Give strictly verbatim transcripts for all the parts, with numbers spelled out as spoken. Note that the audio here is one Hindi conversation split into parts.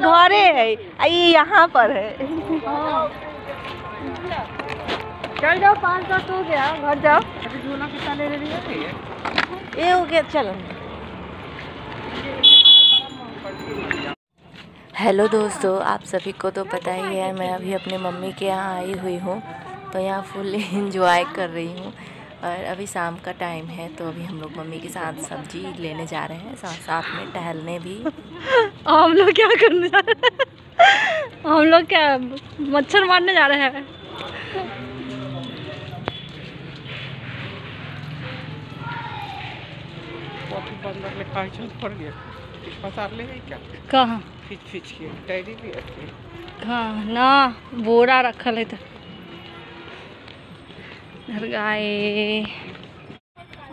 घरे है, ये यहाँ पर है। चल जाओ, पाँच सौ तो गया, घर जाओ। झोला कितना ले रही है? ये हो गया, चलो। हेलो दोस्तों, आप सभी को तो पता ही है, मैं अभी अपने मम्मी के यहाँ आई हुई हूँ, तो यहाँ फुल एंजॉय कर रही हूँ। और अभी शाम का टाइम है, तो अभी हम लोग मम्मी के साथ सब्जी लेने जा रहे हैं, साथ साथ में टहलने भी। हम लोग क्या करने जा रहे हैं? हम लोग क्या मच्छर मारने जा रहे हैं? ले क्या? कहाँ? फिच फिच के डायरी भी रखी कहाँ ना, बोरा रखल है।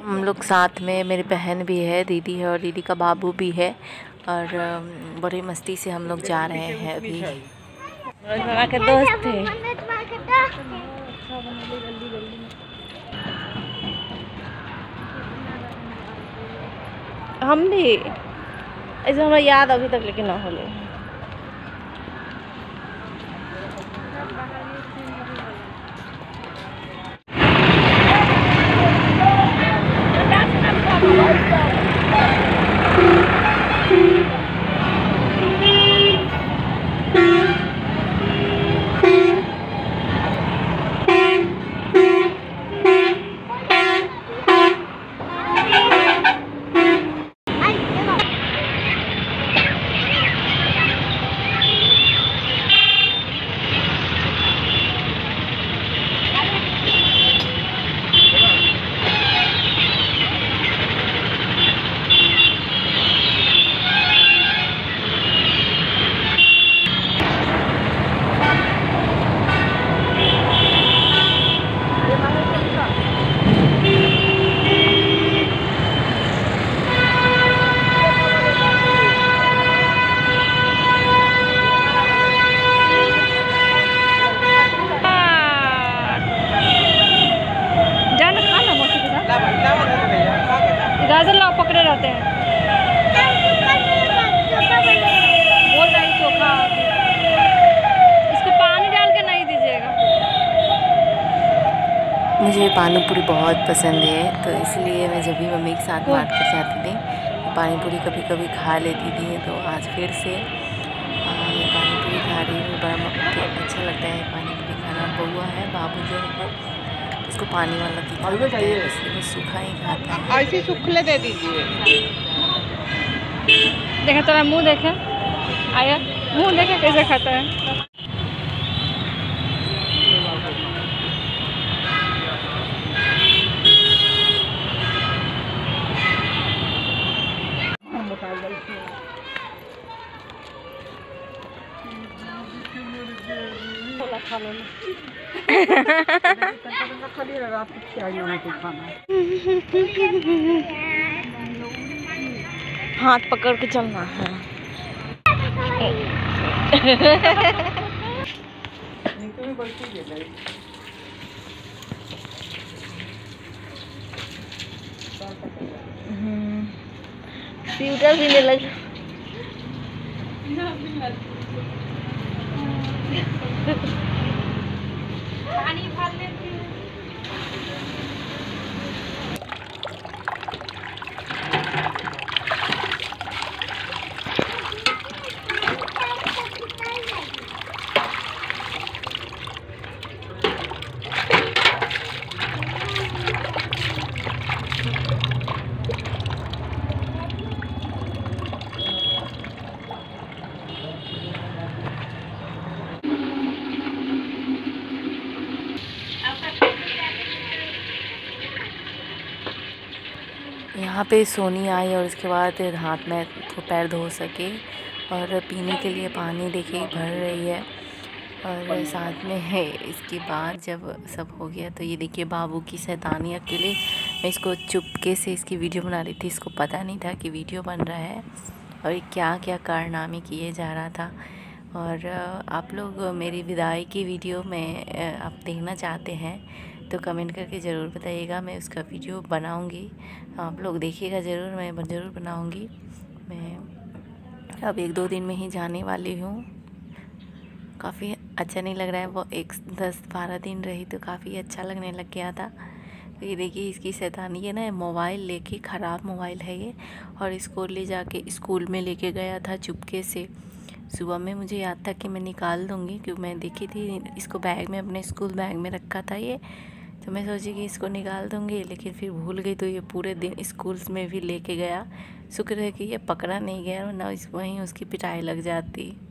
हम लोग साथ में, मेरी बहन भी है, दीदी है और दीदी का बाबू भी है, और बड़ी मस्ती से हम लोग जा रहे हैं। अभी के दोस्त है। हम भी ऐसे, हमें याद अभी तक लेकिन ना होले। मुझे पानी पूरी बहुत पसंद है, तो इसलिए मैं जब भी मम्मी के साथ मार्केट जाती थी तो पानी पूरी कभी कभी खा लेती थी। तो आज फिर से पानी पूरी खा रही हूँ। बड़ा अच्छा लगता है पानी पूरी खाना। बउआ है, बाबू जो है वो उसको पानी वाला पीता है, इसलिए वो सूखा ही खाता है। ऐसे सूखले दे दीजिए। देखा तेरा मुँह, देखा आया मुँह, देखा कैसे खाता है। हाथ पकड़ के चलना है। स्वीटर भी ले लग। पानी भर लेती हूँ। यहाँ पे सोनी आई और उसके बाद हाथ में तो पैर धो सके, और पीने के लिए पानी देखिए भर रही है। और साथ में है, इसके बाद जब सब हो गया तो ये देखिए बाबू की शैतानी। अकेले मैं इसको चुपके से इसकी वीडियो बना रही थी, इसको पता नहीं था कि वीडियो बन रहा है। और ये क्या क्या कारनामे किए जा रहा था। और आप लोग मेरी विदाई की वीडियो में आप देखना चाहते हैं तो कमेंट करके ज़रूर बताइएगा, मैं उसका वीडियो बनाऊंगी। आप लोग देखिएगा ज़रूर, मैं ज़रूर बनाऊंगी। मैं अब एक दो दिन में ही जाने वाली हूँ। काफ़ी अच्छा नहीं लग रहा है, वो एक दस बारह दिन रही तो काफ़ी अच्छा लगने लग गया था। ये देखिए इसकी शैतानी है ना, मोबाइल लेके, ख़राब मोबाइल है ये, और इसको ले जाके स्कूल में लेके गया था चुपके से। सुबह में मुझे याद था कि मैं निकाल दूँगी, क्योंकि मैं देखी थी इसको बैग में, अपने स्कूल बैग में रखा था ये, तो मैं सोची कि इसको निकाल दूँगी, लेकिन फिर भूल गई, तो ये पूरे दिन स्कूल्स में भी लेके गया। शुक्र है कि ये पकड़ा नहीं गया, वरना वहीं उसकी पिटाई लग जाती।